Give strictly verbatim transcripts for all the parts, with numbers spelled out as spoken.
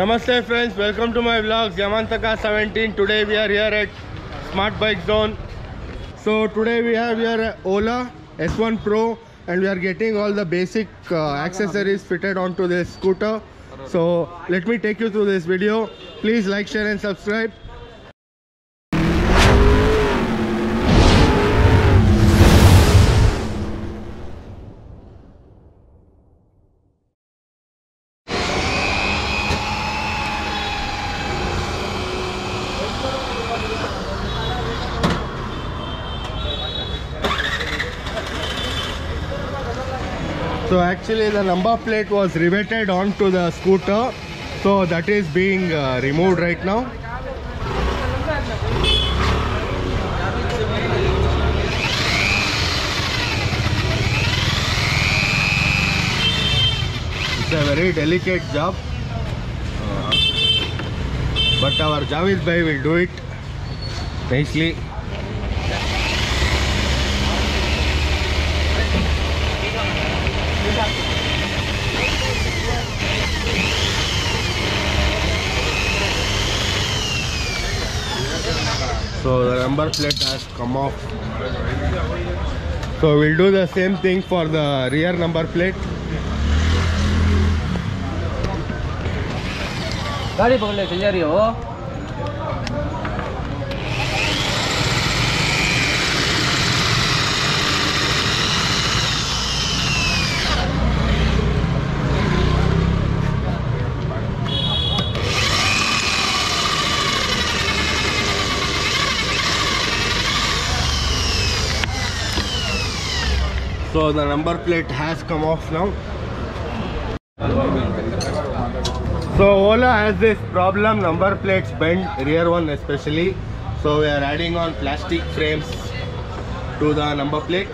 Namaste friends, welcome to my vlog Yamantaka seventeen. Today we are here at Smart Bike Zone. So today we have here Ola S one Pro and we are getting all the basic uh, accessories fitted onto this scooter. So let me take you through this video. Please like, share and subscribe. So actually the number plate was riveted onto the scooter, so that is being uh, removed right now. It's a very delicate job, uh, but our Javid bhai will do it nicely. So the number plate has come off. So we'll do the same thing for the rear number plate. गाड़ी पकड़ ले चल जा रही हो. So the number plate has come off now. So Ola has this problem, number plates bend, rear one especially. So we are adding on plastic frames to the number plate.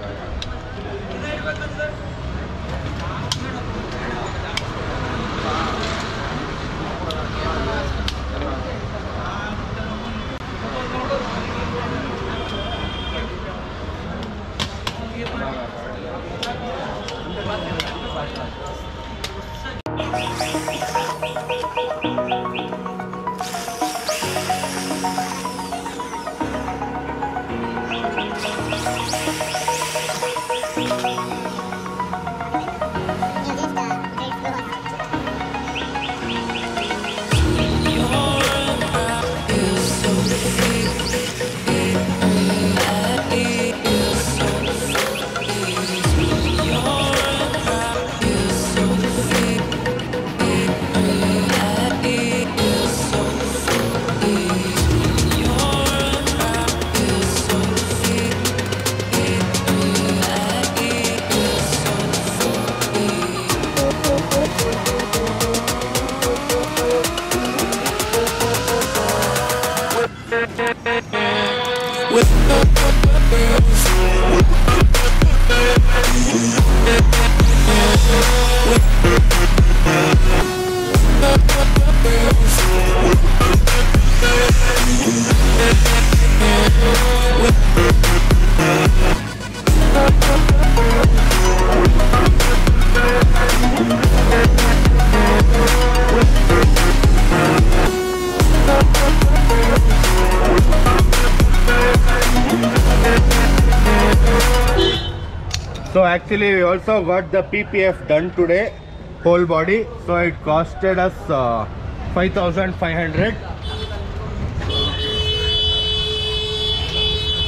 So actually we also got the P P F done today, whole body. So it costed us uh, five thousand five hundred.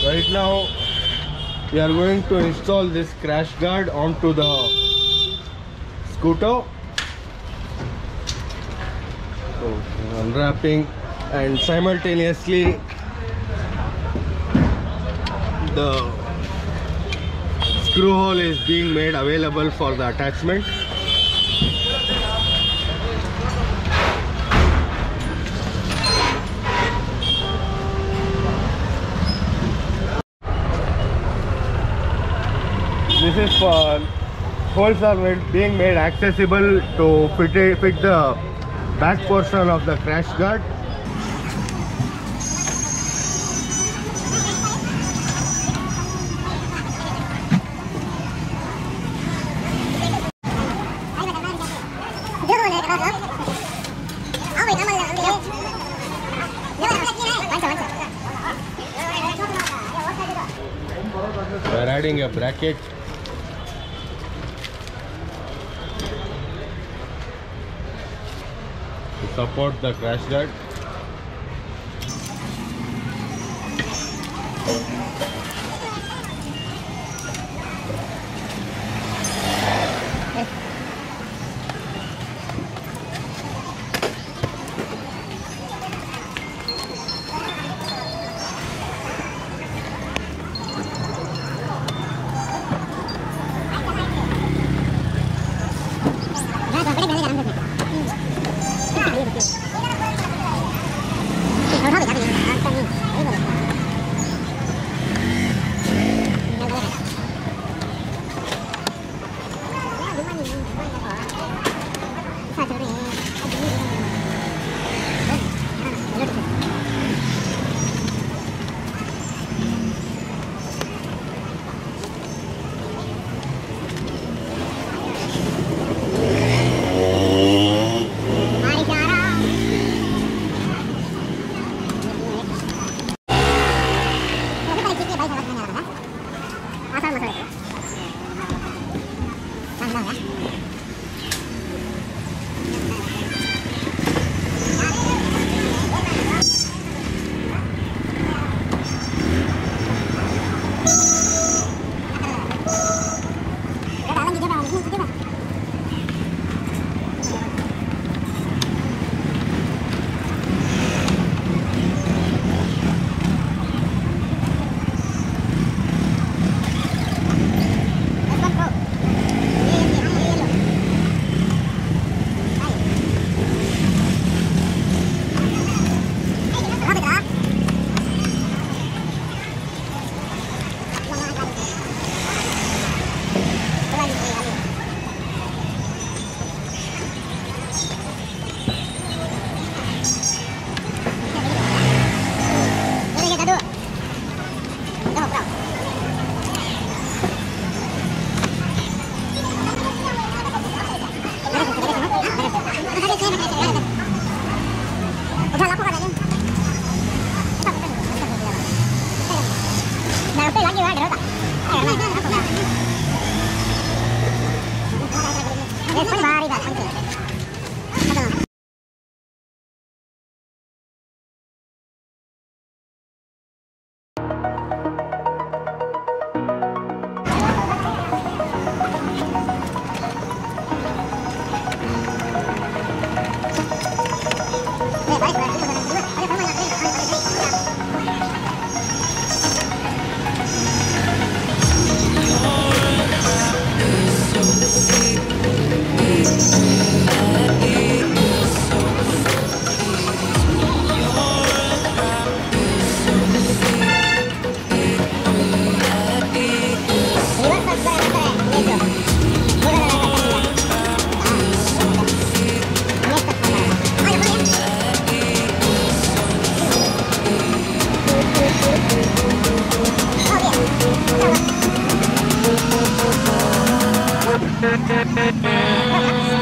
Right now we are going to install this crash guard onto the scooter. So unwrapping and simultaneously the screw hole is being made available for the attachment. This is for holes are made, being made accessible to fit, a, fit the back portion of the crash guard. adding a bracket. Support the crash guard.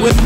With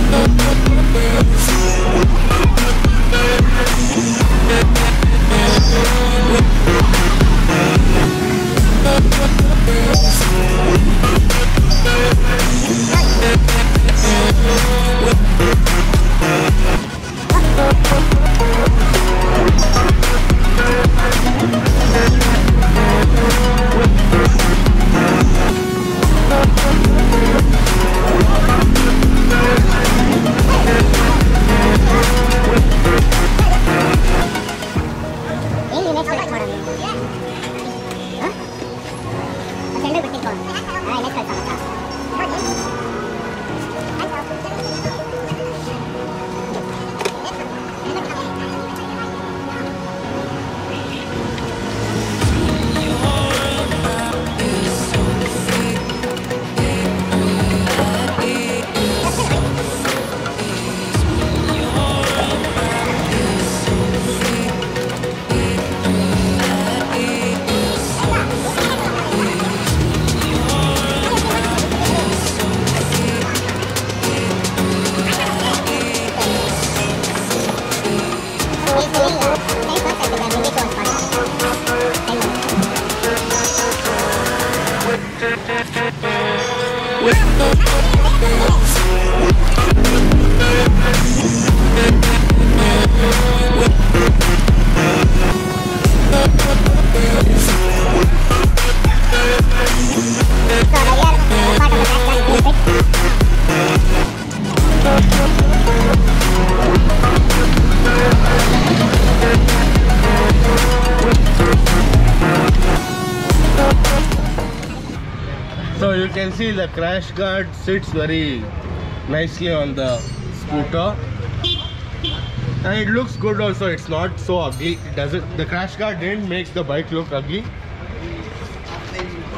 the can see the crash guard sits very nicely on the scooter, and it looks good also. It's not so ugly. It doesn't. The crash guard didn't make the bike look ugly.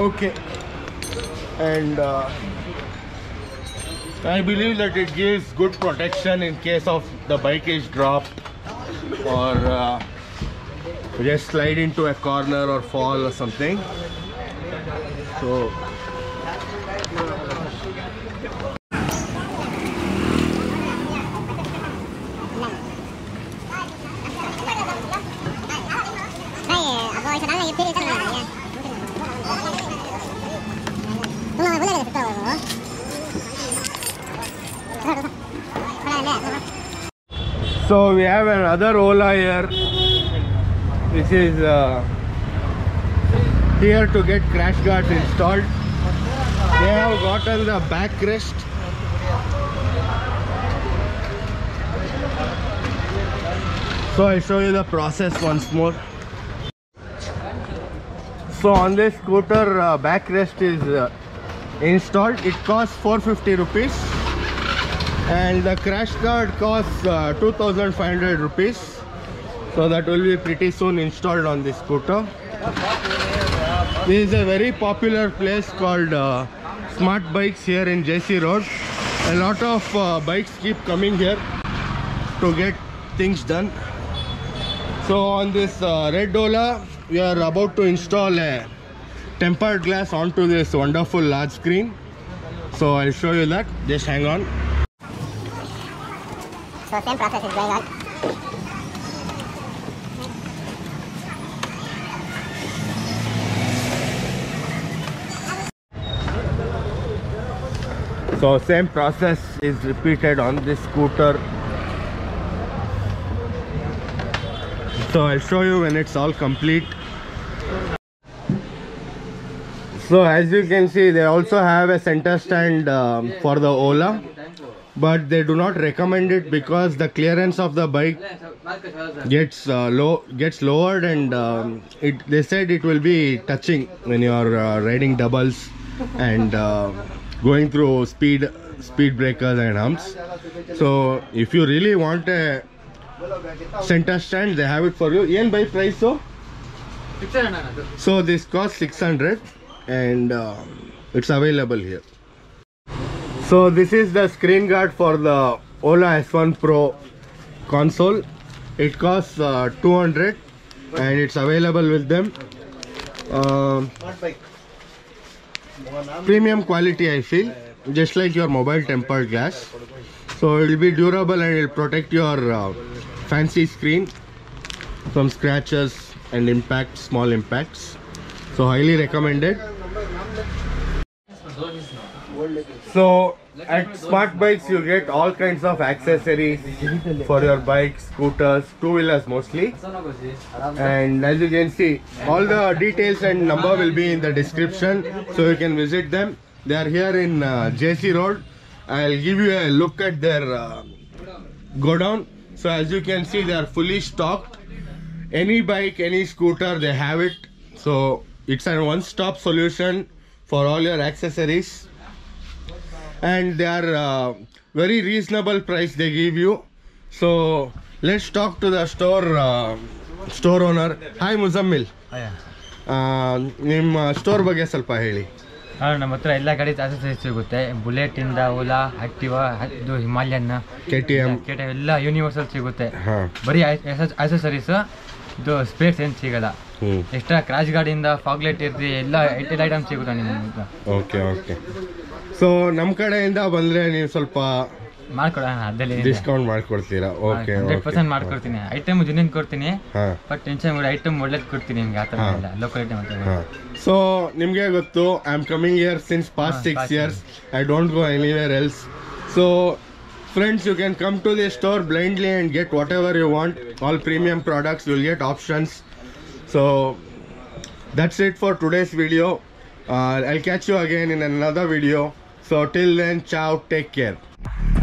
Okay, and uh, I believe that it gives good protection in case of the bike is dropped or uh, just slide into a corner or fall or something. So. So we have another Ola here. This is uh, here to get crash guards installed. They have gotten the backrest. So I'll show you the process once more. So on this scooter, uh, backrest is uh, installed. It costs four hundred fifty rupees. And the crash guard costs uh, two thousand five hundred rupees, so that will be pretty soon installed on this scooter. This is a very popular place called uh, Smart Bikes here in J C Road. A lot of uh, bikes keep coming here to get things done. So on this uh, red Ola, we are about to install a tempered glass onto this wonderful large screen. So I'll show you that. Just hang on. So same process is going on. So same process is repeated on this scooter. So I'll show you when it's all complete. So as you can see, they also have a center stand um, for the Ola. But they do not recommend it because the clearance of the bike gets uh, low, gets lowered, and um, it. They said it will be touching when you are uh, riding doubles and uh, going through speed speed breakers and humps. So if you really want a center stand, they have it for you. Yen by price so. So this costs six hundred, and uh, it's available here. So this is the screen guard for the Ola S one Pro console. It costs uh, two hundred, and it's available with them. Uh, premium quality, I feel, just like your mobile tempered glass. So it will be durable and it will protect your uh, fancy screen from scratches and impact, small impacts. So highly recommended. So at Smart Bikes you get all kinds of accessories for your bikes, scooters, two-wheelers mostly. And as you can see, all the details and number will be in the description, so you can visit them. They are here in uh, J C Road. I'll give you a look at their uh, go down. So as you can see, they are fully stocked. Any bike, any scooter, they have it. So it's a one-stop solution for all your accessories. And they are uh, very reasonable price they give you. So let's talk to the store uh, store owner. Hi Muzammil. Hi. Nim store bage salpa heli. Ah, namatra ella gadi accessories sigutte. Bullet inda Ola, Activa, do Himalayan na, K T M, K T M ella universal sigutte. Ha. Bari accessories do space en sigala. Hmm. Extra crash guard inda fog light irdi ella eighty item sigutte nimmatra. Okay, okay. So ನಮ್ಮ ಕಡೆಯಿಂದ ಬಂದ್ರೆ ನೀವು ಸ್ವಲ್ಪ ಮಾಡ್ಕೊಡೋಣ, ಅದಲ್ಲೇ discount ಮಾಡ್ಕೊಡ್ತೀರಾ? Okay, hundred percent ಮಾಡ್ಕೊಡ್ತೀನಿ. Item ಜುನಿನ್ ಕೊಡ್ತೀನಿ, ಬಟ್ ಟೆನ್ಷನ್ ಮಾಡಿ ಐಟಮ್ ಒಳ್ಳೆದು ಕೊಡ್ತೀನಿ ನಿಮಗೆ, ಆ ಥರ ಇಲ್ಲ ಲೋಕಲ್ ಐಟಮ್ ಅಂತ. ಸೊ ನಿಮಗೆ ಗೊತ್ತು, I am coming here since past six years. I don't go anywhere else. So friends, you can come to this store blindly and get whatever you want. All premium products, you will get options. So that's it for today's video. Uh, I'll catch you again in another video. So till then, ciao, take care.